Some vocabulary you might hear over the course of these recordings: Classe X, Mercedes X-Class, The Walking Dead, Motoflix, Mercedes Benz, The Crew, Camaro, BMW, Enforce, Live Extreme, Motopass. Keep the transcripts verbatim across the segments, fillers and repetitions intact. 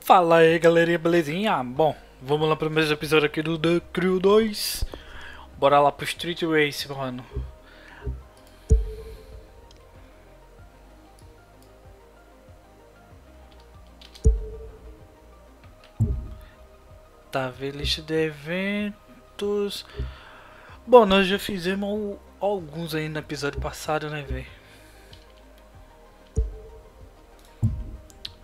Fala aí, galerinha, belezinha? Bom, vamos lá pro mais episódio aqui do The Crew dois. Bora lá pro Street Race, mano. Tá, ver lista de eventos. Bom, nós já fizemos alguns aí no episódio passado, né, velho?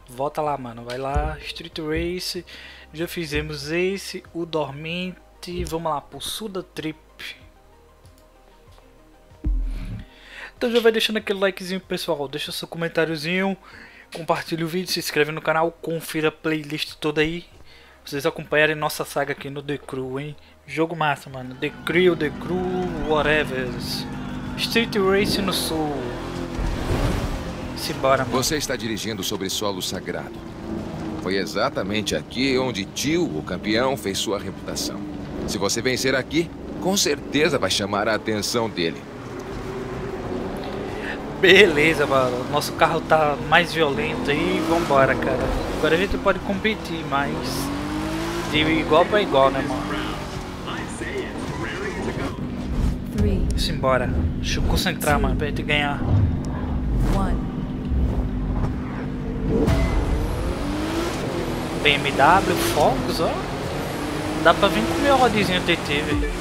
Volta lá, mano. Vai lá. Street Race. Já fizemos esse. O Dormente. Vamos lá. Pro Suda Trip. Então já vai deixando aquele likezinho, pessoal. Deixa seu comentáriozinho. Compartilha o vídeo. Se inscreve no canal. Confira a playlist toda aí. Vocês acompanharem nossa saga aqui no The Crew, hein? Jogo massa, mano. The Crew, The Crew, whatever. Street Race no Sul. Simbora, mano. Você está dirigindo sobre solo sagrado. Foi exatamente aqui onde Tio, o campeão, fez sua reputação. Se você vencer aqui, com certeza vai chamar a atenção dele. Beleza, mano. Nosso carro tá mais violento aí. Vambora, cara. Agora a gente pode competir, mas de igual pra igual, né, mano? Simbora. Deixa eu concentrar, mano, pra gente ganhar. B M W, Focus, ó. Dá pra vir com o meu rodinho T T, velho.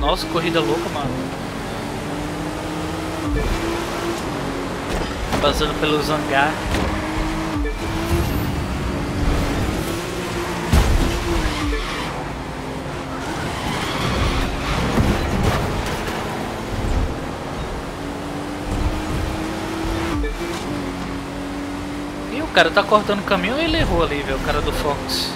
Nossa, corrida louca, mano. Passando pelo hangar. E o cara tá cortando o caminho e ele errou ali, velho. O cara do Fox.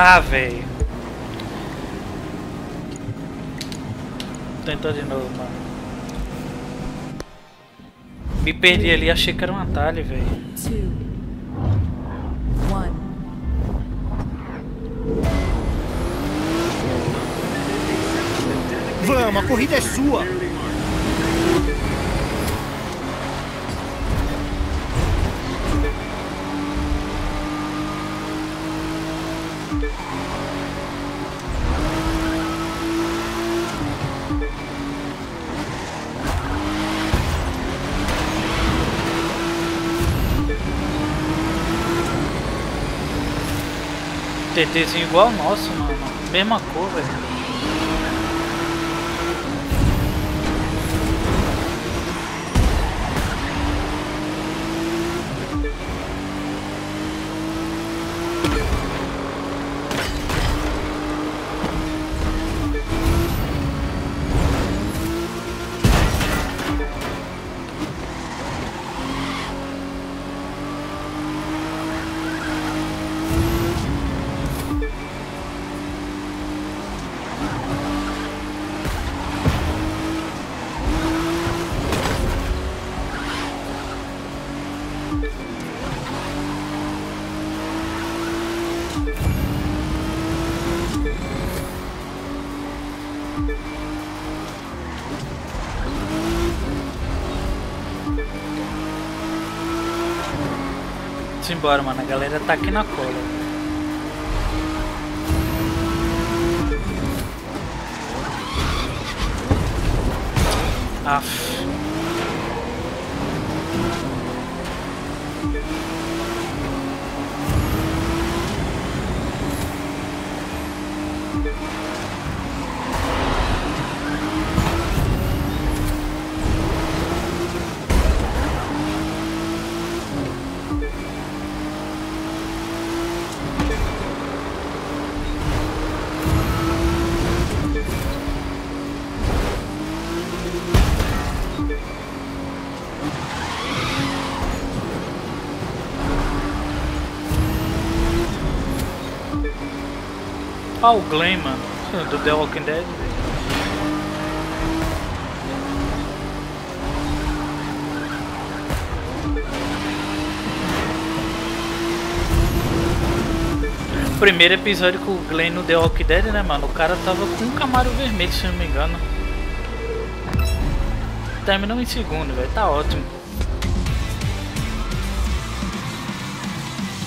Ah, velho. Tentou de novo, mano. Me perdi ali, achei que era um atalho, velho. Vamos, a corrida é sua. T Tzinho igual ao nosso, mano. Mesma cor, velho. Simbora, mano, a galera tá aqui na cola. Aff. Ah, o Glenman do The Walking Dead. Primeiro episódio com o Glenn no The Walking Dead, né, mano? O cara tava com um Camaro vermelho, se não me engano. Terminou em segundo, velho. Tá ótimo.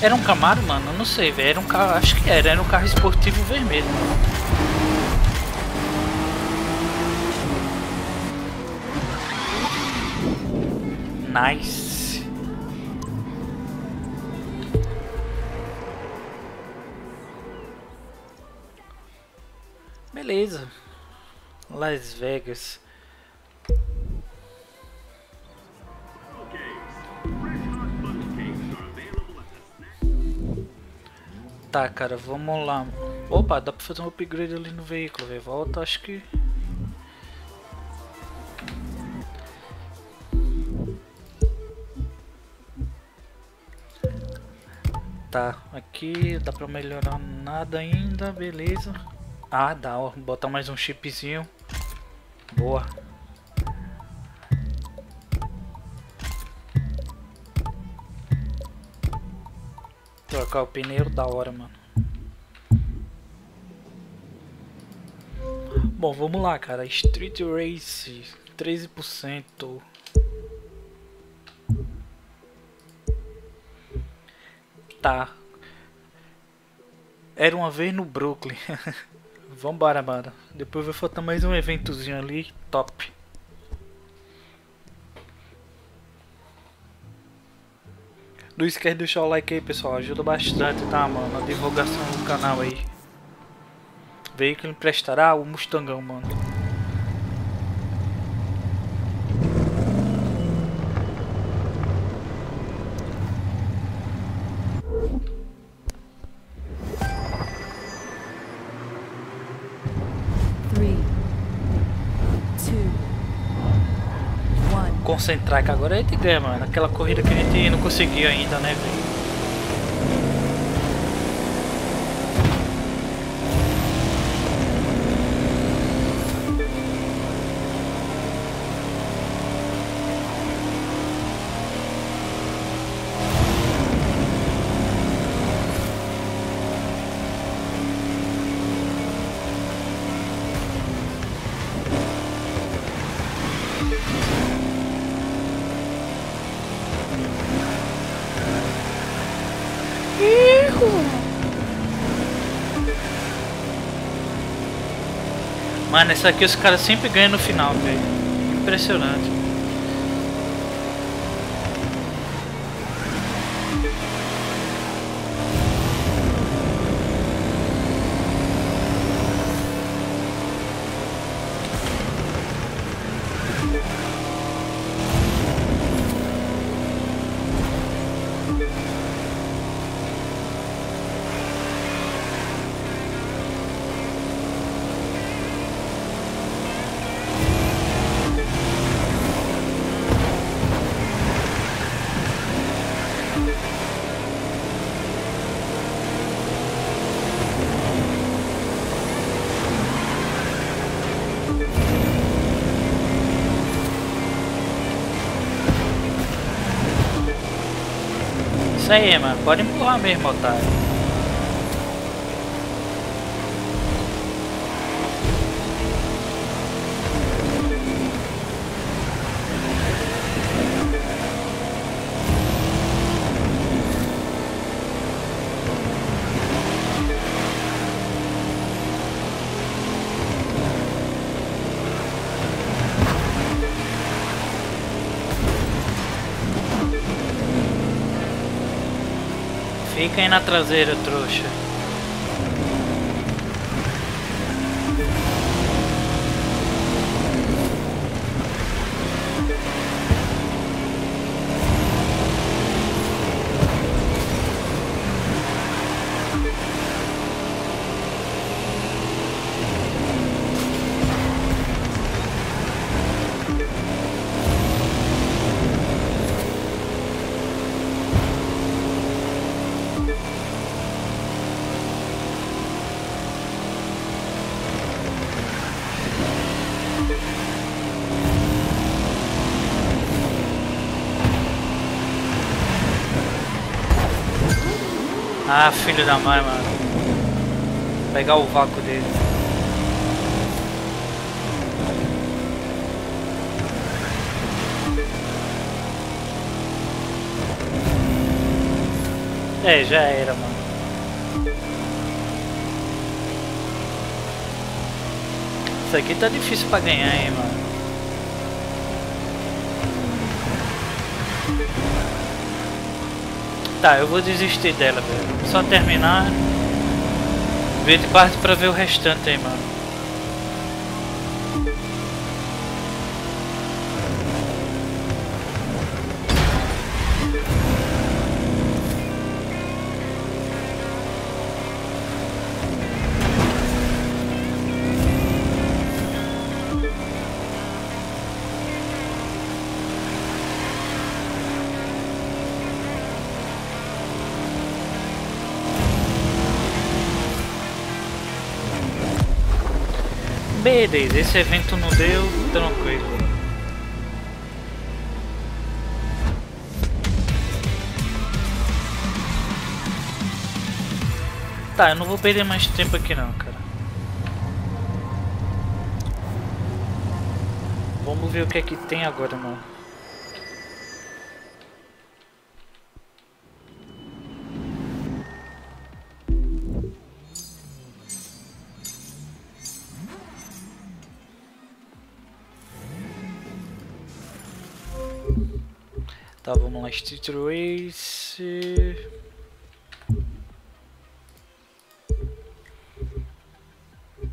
Era um Camaro, mano? Eu não sei, velho. Era um carro... Acho que era. Era um carro esportivo vermelho. Nice. Beleza, Las Vegas. Tá, cara, vamos lá. Opa, dá pra fazer um upgrade ali no veículo, velho. Volta, acho que... Tá, aqui dá pra melhorar nada ainda, beleza. Ah, dá, ó, botar mais um chipzinho. Boa. Trocar o pneu, da hora, mano. Bom, vamos lá, cara. Street Race, treze por cento. Tá. Era uma vez no Brooklyn. Vambora, mano. Depois vai faltar mais um eventozinho ali. Top. Não esquece de deixar o like aí, pessoal. Ajuda bastante, tá, mano? A divulgação do canal aí. Veículo emprestará o Mustangão, mano. Concentrar, que agora a gente ganha, mano. Aquela corrida que a gente não conseguiu ainda, né, velho? Mano, essa aqui os caras sempre ganham no final, velho. Impressionante. Isso aí, mano, pode empurrar mesmo, otário. Fica aí na traseira, trouxa. Ah, filho da mãe, mano. Vou pegar o vácuo dele. É, já era, mano. Isso aqui tá difícil pra ganhar, hein, mano. Tá, eu vou desistir dela, velho. Só terminar. Ver de parte pra ver o restante aí, mano. Beleza, esse evento não deu, tranquilo. Tá, eu não vou perder mais tempo aqui não, cara. Vamos ver o que é que tem agora, mano. Tá, vamos lá, Street Race.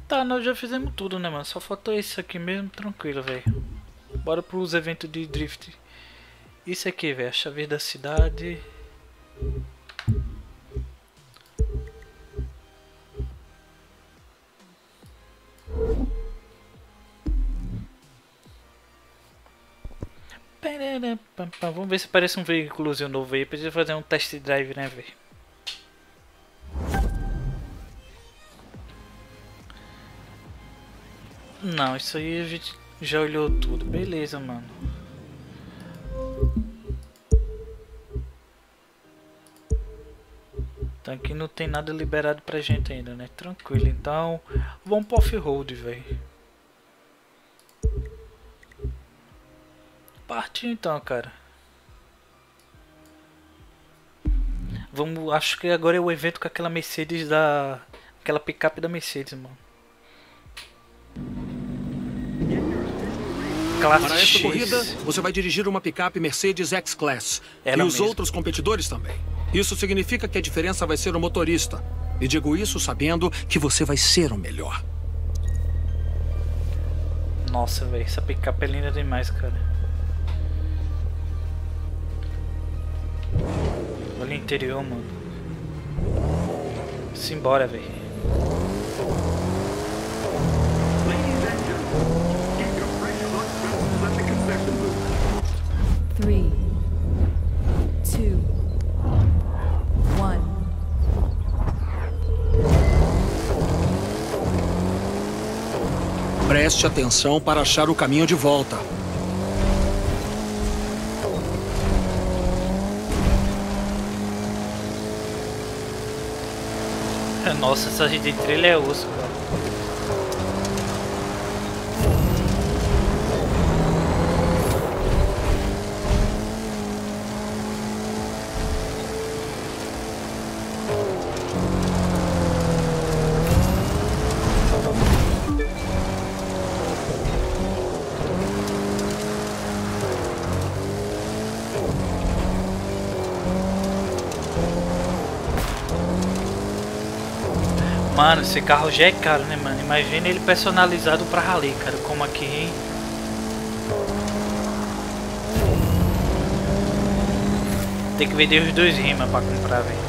Tá, nós já fizemos tudo, né, mano? Só faltou isso aqui mesmo, tranquilo, velho. Bora pros eventos de drift. Isso aqui, velho, a chave da cidade. Vamos ver se parece um veículozinho novo aí. Precisa fazer um test drive, né, velho? Não, isso aí a gente já olhou tudo. Beleza, mano. Então aqui não tem nada liberado pra gente ainda, né? Tranquilo, então vamos pro off-road, velho. Partiu então, cara. Vamos, acho que agora é o evento com aquela Mercedes da... Aquela picape da Mercedes, mano. Classe Para X. Essa corrida, você vai dirigir uma picape Mercedes X-Class. E os mesmo. Outros competidores também. Isso significa que a diferença vai ser o motorista. E digo isso sabendo que você vai ser o melhor. Nossa, velho, essa picape é linda demais, cara. Olha o interior, mano. Simbora, velho. Three, two, one. Preste atenção para achar o caminho de volta. Nossa, essa de trilha é osso, cara. Mano, esse carro já é caro, né, mano? Imagina ele personalizado pra rally, cara. Como aqui, hein? Tem que vender os dois rimas pra comprar, velho.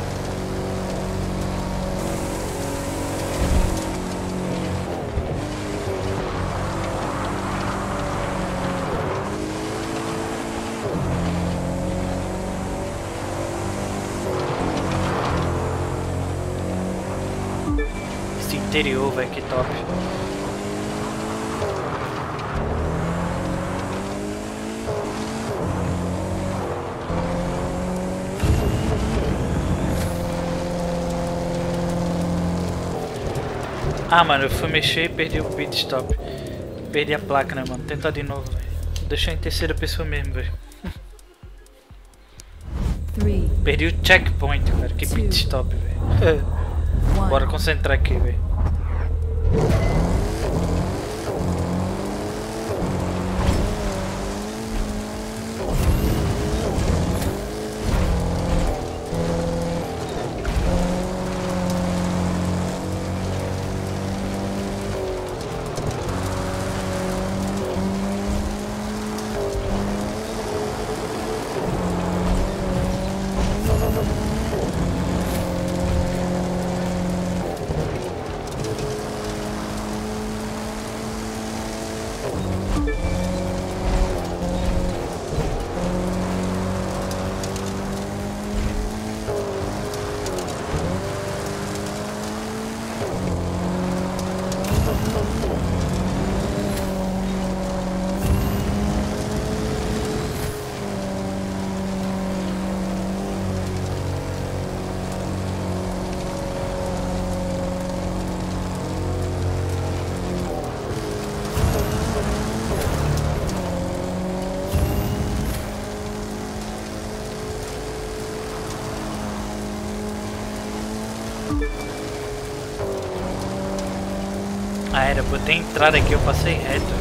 Interior, velho, que top. Ah, mano, eu fui mexer e perdi o pit stop. Perdi a placa, né, mano? Tentar de novo, velho. Deixar em terceira pessoa mesmo, velho. Perdi o checkpoint, cara. Que pit stop, velho. Bora concentrar aqui, velho. Ah, era, botei a entrada aqui, eu passei reto, velho.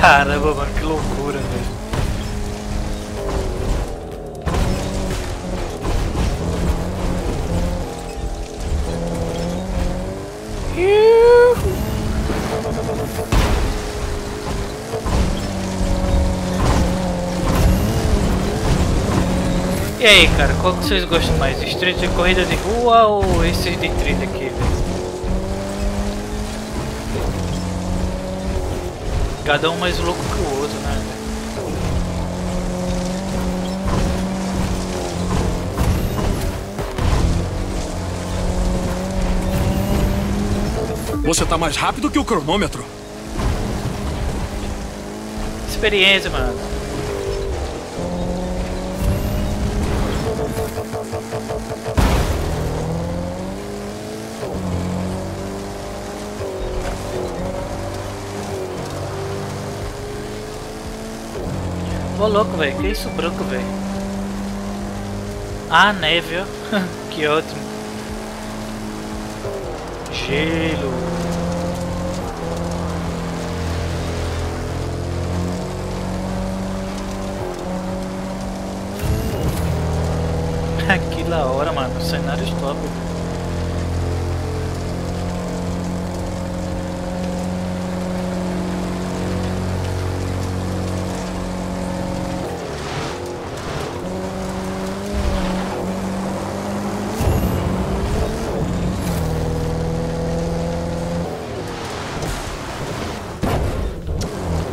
Caramba, mano, que loucura, velho. E aí, cara, qual que vocês gostam mais? Street de corrida de rua ou esses de trilha aqui, velho? Cada um mais louco que o outro, né? Você tá mais rápido que o cronômetro. Experiência, mano. Ô louco, velho, que isso branco, velho. Ah, neve, ó. Que ótimo. Gelo. Que da hora, mano. Cenários top.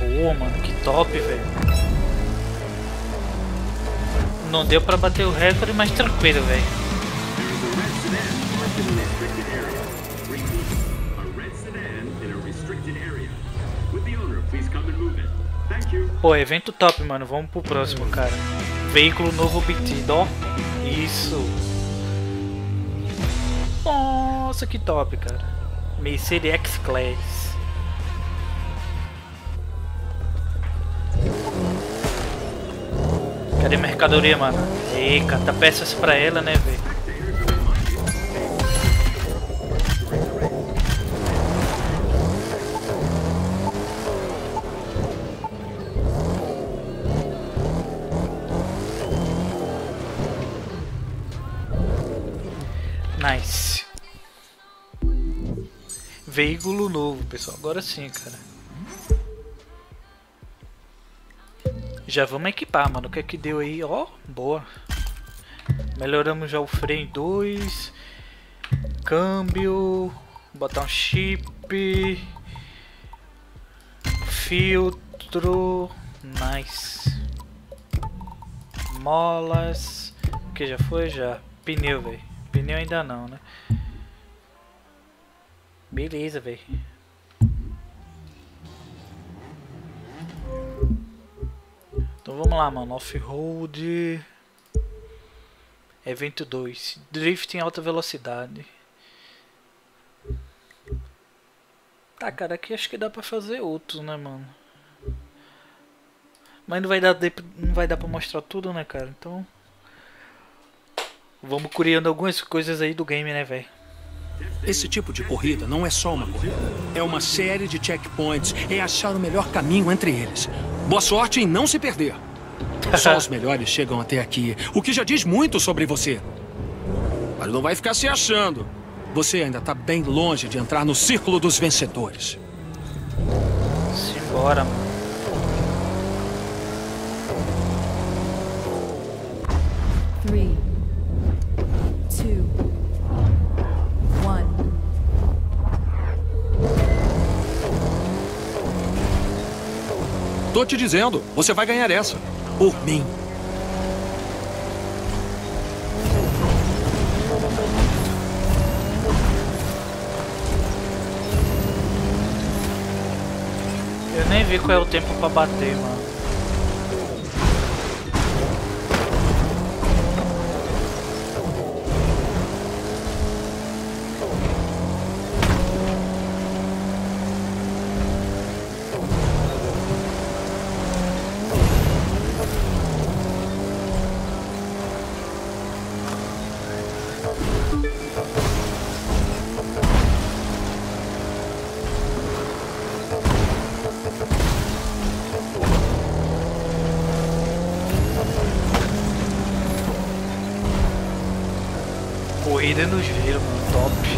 Boa, mano, que top, velho. Não deu pra bater o recorde, mas tranquilo, velho. Pô, evento top, mano. Vamos pro próximo, cara. Veículo novo obtido, ó. Isso. Nossa, que top, cara. Mercedes X-Class. Cadê mercadoria, mano? Ei, cata peças pra ela, né, velho? Mercedes. Veículo novo, pessoal. Agora sim, cara. Já vamos equipar, mano. O que é que deu aí? Ó, oh, boa. Melhoramos já o freio dois. Câmbio. Botar um chip. Filtro. Nice. Molas. O que já foi? Já. Pneu, velho. Pneu ainda não, né? Beleza, velho. Então vamos lá, mano. Off-road. Evento dois. Drift em alta velocidade. Tá, cara. Aqui acho que dá pra fazer outros, né, mano? Mas não vai dar, não vai dar pra mostrar tudo, né, cara? Então... vamos curiando algumas coisas aí do game, né, velho? Esse tipo de corrida não é só uma corrida. É uma série de checkpoints. É achar o melhor caminho entre eles. Boa sorte em não se perder. Só os melhores chegam até aqui. O que já diz muito sobre você. Mas não vai ficar se achando. Você ainda tá bem longe de entrar no círculo dos vencedores. Simbora, mano. Tô te dizendo, você vai ganhar essa. Por mim. Eu nem vi qual é o tempo pra bater, mano. Corrida nos gelo, mano, top.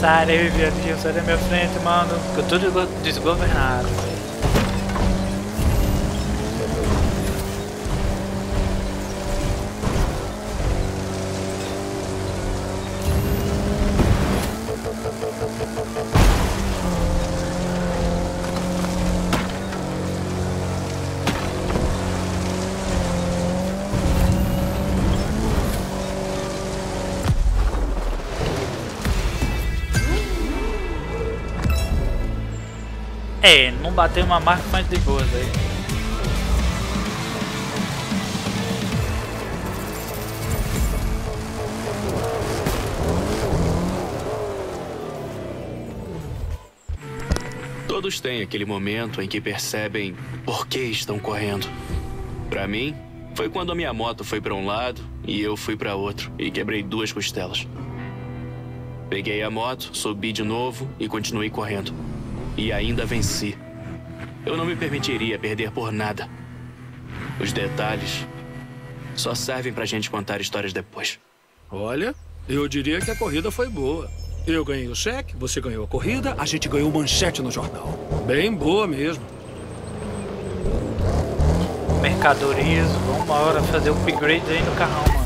Sai daí, viadinho, sai da minha frente, mano. Ficou tudo desgovernado. É, não bateu uma marca mais de boas aí. Todos têm aquele momento em que percebem por que estão correndo. Pra mim, foi quando a minha moto foi pra um lado e eu fui pra outro e quebrei duas costelas. Peguei a moto, subi de novo e continuei correndo. E ainda venci. Eu não me permitiria perder por nada. Os detalhes só servem pra gente contar histórias depois. Olha, eu diria que a corrida foi boa. Eu ganhei o cheque, você ganhou a corrida, a gente ganhou manchete no jornal. Bem boa mesmo. Mercadorias, vamos uma hora fazer o upgrade aí no carrão, mano.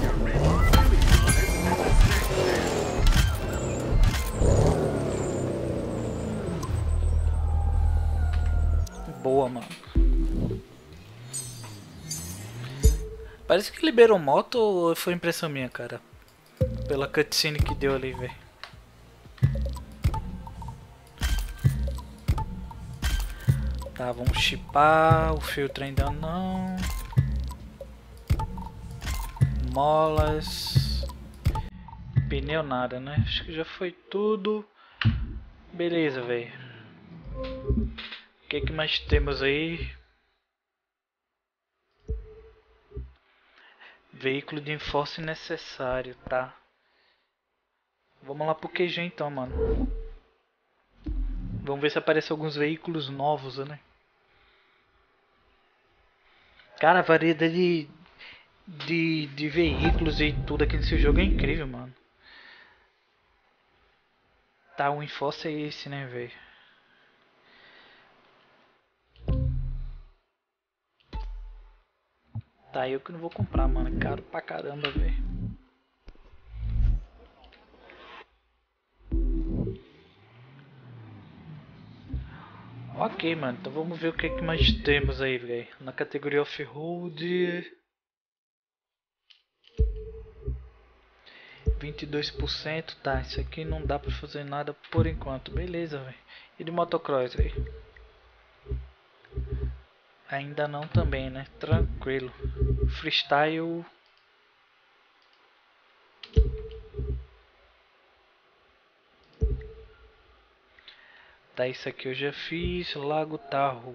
boa, mano. Parece que liberou moto ou foi impressão minha, cara? Pela cutscene que deu ali, velho. Tá, vamos chipar. O filtro ainda não. Molas. Pneu nada, né? Acho que já foi tudo. Beleza, velho. O que que mais temos aí? Veículo de Enforce necessário, tá? Vamos lá pro Q G então, mano. Vamos ver se aparecem alguns veículos novos, né? Cara, a variedade de, de, de veículos e tudo aqui nesse jogo é incrível, mano. Tá, o Enforce é esse, né, velho? Tá, eu que não vou comprar, mano. É caro pra caramba, velho. Ok, mano. Então vamos ver o que, é que mais temos aí, velho. Na categoria off-road. vinte e dois por cento. Tá, isso aqui não dá pra fazer nada por enquanto. Beleza, velho. E de motocross, velho? Ainda não também, né? Tranquilo. Freestyle. Tá, isso aqui eu já fiz. Lago Tarro.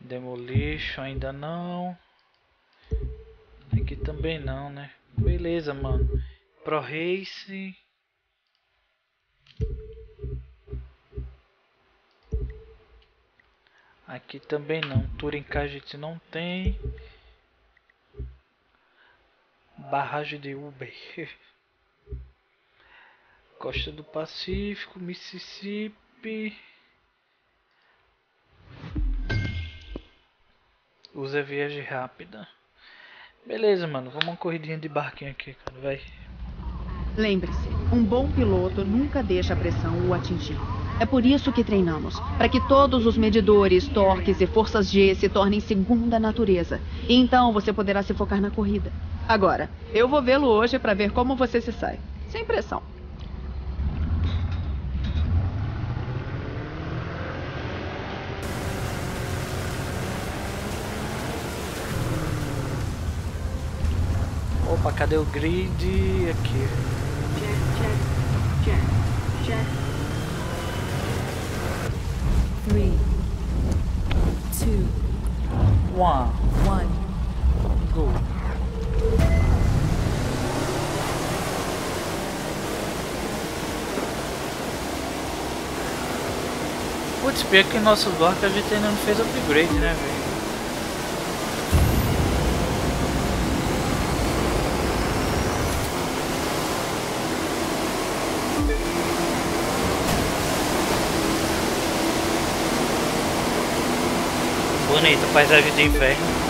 Demolition ainda não. Aqui também não, né? Beleza, mano. Pro Race. Aqui também não. Touring Car a gente não tem. Barragem de Uber. Costa do Pacífico, Mississippi. Usa viagem rápida. Beleza, mano. Vamos uma corridinha de barquinho aqui, cara. Vai. Lembre-se, um bom piloto nunca deixa a pressão o atingir. É por isso que treinamos, para que todos os medidores, torques e forças G se tornem segunda natureza. E então você poderá se focar na corrida. Agora, eu vou vê-lo hoje para ver como você se sai. Sem pressão. Opa, cadê o grid? Aqui. Check, check, check, check. Three, two, one, one, go. Putz, pior que nosso bloco a gente ainda não fez upgrade, né, velho? Bonita paisagem de inverno.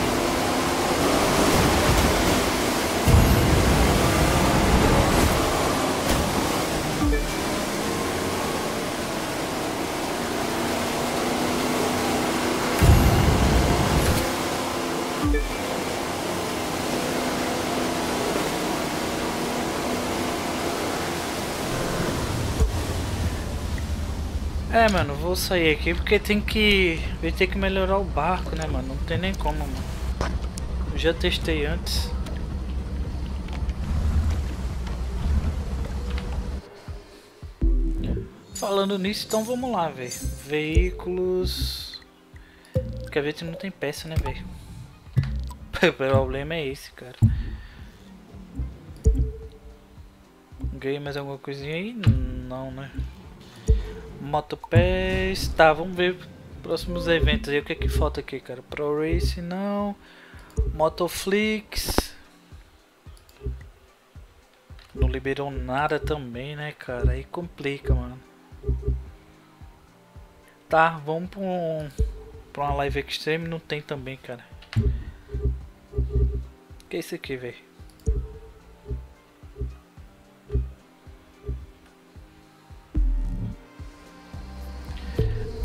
É, mano, vou sair aqui porque tem que... Eu tenho que melhorar o barco, né, mano? Não tem nem como, mano. Eu já testei antes. Falando nisso, então vamos lá, velho. Veículos... Porque a gente não tem peça, né, velho? O problema é esse, cara. Ganhei mais alguma coisinha aí? Não, né? Motopass, tá, vamos ver próximos eventos aí, o que é que falta aqui, cara? Pro Race não, Motoflix, não liberou nada também, né, cara? Aí complica, mano. Tá, vamos pra, um, pra uma Live Extreme, não tem também, cara. O que é isso aqui, velho?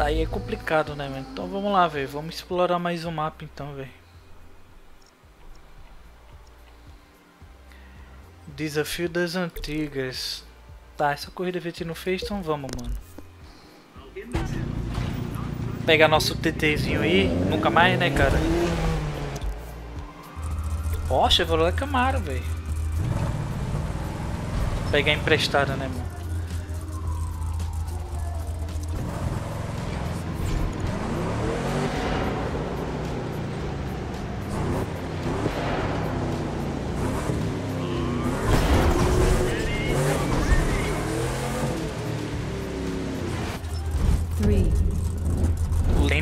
sair é complicado, né, mano? Então vamos lá, velho. Vamos explorar mais o mapa então, velho. Desafio das antigas. Tá, essa corrida a gente não fez, então vamos, mano. Pega nosso TTzinho aí. Nunca mais, né, cara? Poxa, eu vou lá Camaro, velho. Pegar emprestada, né, mano?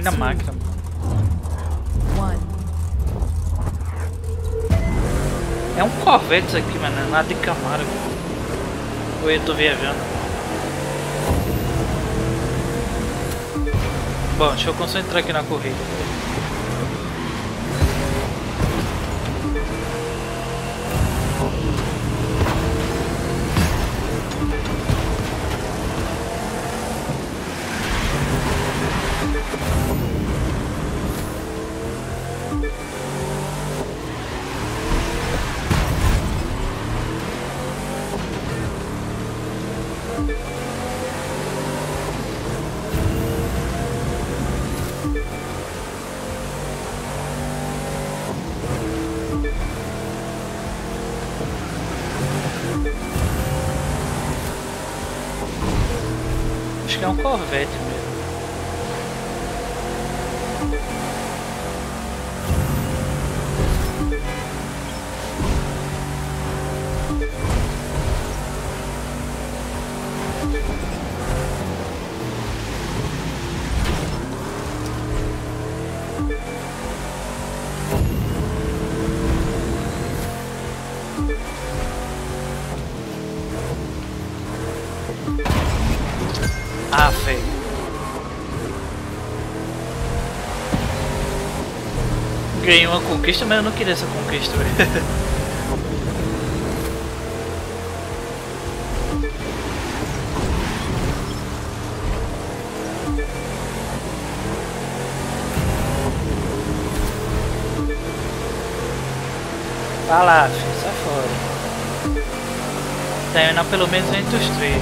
Na máquina, mano. É um Corvette isso aqui, mano. Nada de Camaro. Ou eu tô viajando? Bom, deixa eu concentrar aqui na corrida. É um Corvette mesmo. Ah, feio. Ganhei uma conquista, mas eu não queria essa conquista. Tá lá, filho, sai fora. Terminar pelo menos entre os três.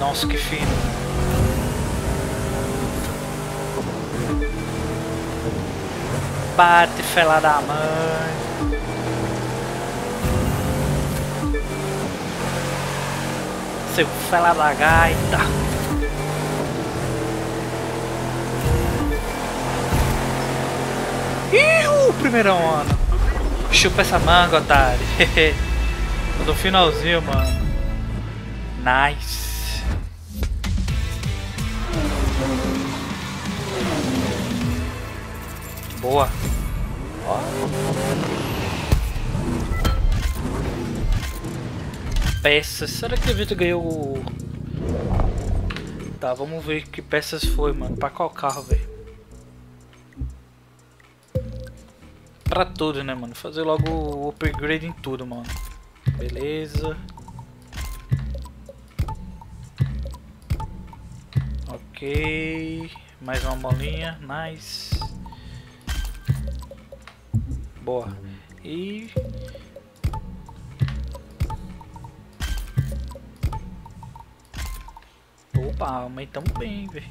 Nossa, que fino. Bate, fela da mãe. Seu fela da gaita. Ih, o primeiro ano. Chupa essa manga, otário. Do finalzinho, mano. Nice. Boa. Ó. Peças. Será que o Vitor ganhou o... Tá, vamos ver que peças foi, mano. Pra qual carro, velho? Pra tudo, né, mano? Fazer logo o upgrade em tudo, mano. Beleza. Ok. Mais uma bolinha. Nice. Boa. E... Opa, aumentamos bem, velho.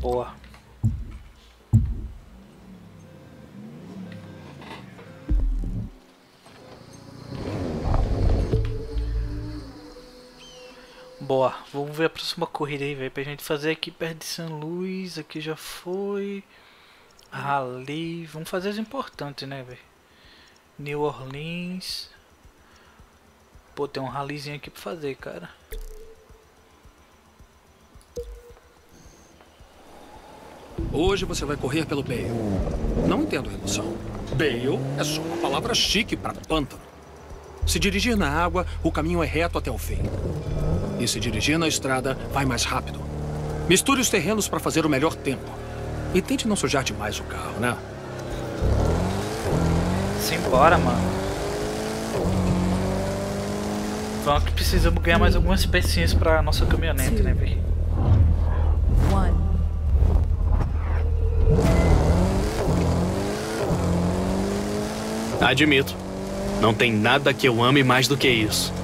Boa. Boa, vamos ver a próxima corrida aí, velho, pra gente fazer aqui perto de São Luís, aqui já foi. Raleigh, vamos fazer as importantes, né, velho. New Orleans. Pô, tem um rallyzinho aqui pra fazer, cara. Hoje você vai correr pelo Bale. Não entendo a emoção. Bale é só uma palavra chique para pântano. Se dirigir na água, o caminho é reto até o fim. E se dirigir na estrada, vai mais rápido. Misture os terrenos para fazer o melhor tempo. E tente não sujar demais o carro, né? Simbora, mano. Vamos que precisamos ganhar mais algumas pecinhas para nossa caminhonete, né, velho? Admito, não tem nada que eu ame mais do que isso.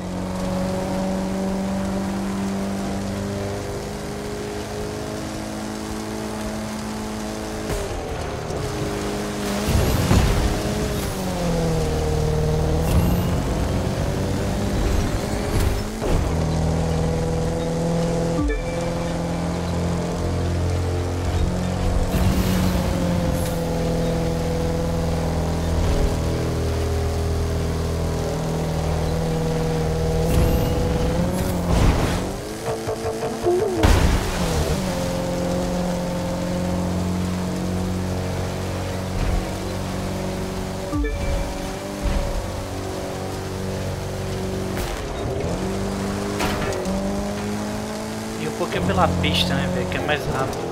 Porque é pela pista, né, velho, que é mais rápido.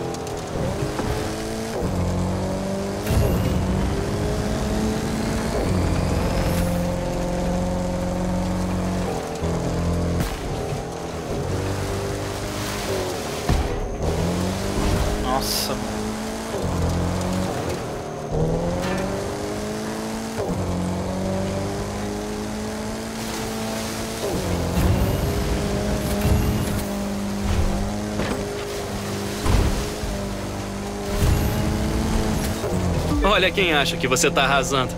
Nossa, mano. Olha quem acha que você tá arrasando.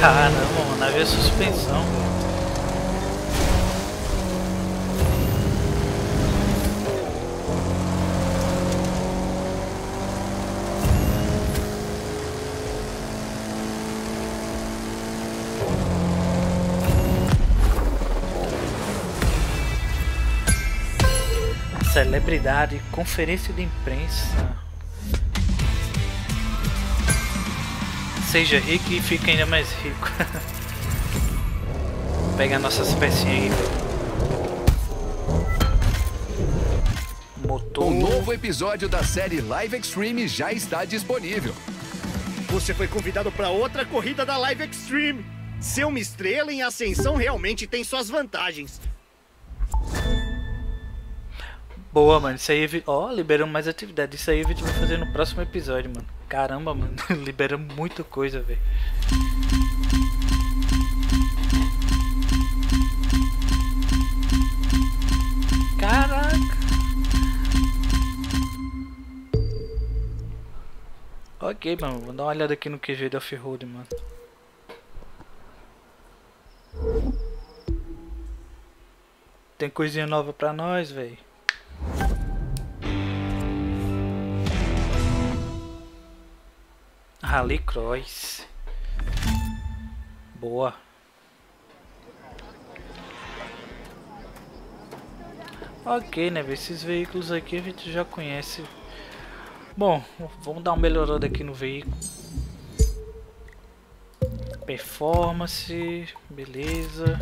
Caramba, mano, navio é suspensão. Celebridade, conferência de imprensa. Seja rico e fica ainda mais rico. Pega nossas pecinhas aí. Motor. Um novo episódio da série Live Extreme já está disponível. Você foi convidado para outra corrida da Live Extreme. Ser uma estrela em ascensão realmente tem suas vantagens. Boa, mano, isso aí, ó, liberamos mais atividade, isso aí a gente vai fazer no próximo episódio, mano. Caramba, mano, liberamos muita coisa, velho. Caraca. Ok, mano, vou dar uma olhada aqui no Q G da Off-Road, mano. Tem coisinha nova pra nós, velho. Rally Cross. Boa. Ok, né, esses veículos aqui a gente já conhece. Bom, vamos dar uma melhorada aqui no veículo. Performance, beleza.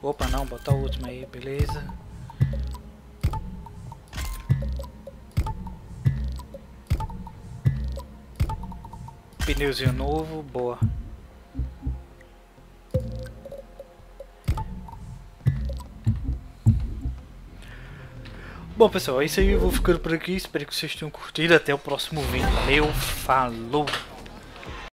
Opa, não, botar o último aí, beleza. Pneuzinho novo, boa. Bom pessoal, é isso aí, eu vou ficando por aqui, espero que vocês tenham curtido, até o próximo vídeo, valeu, falou!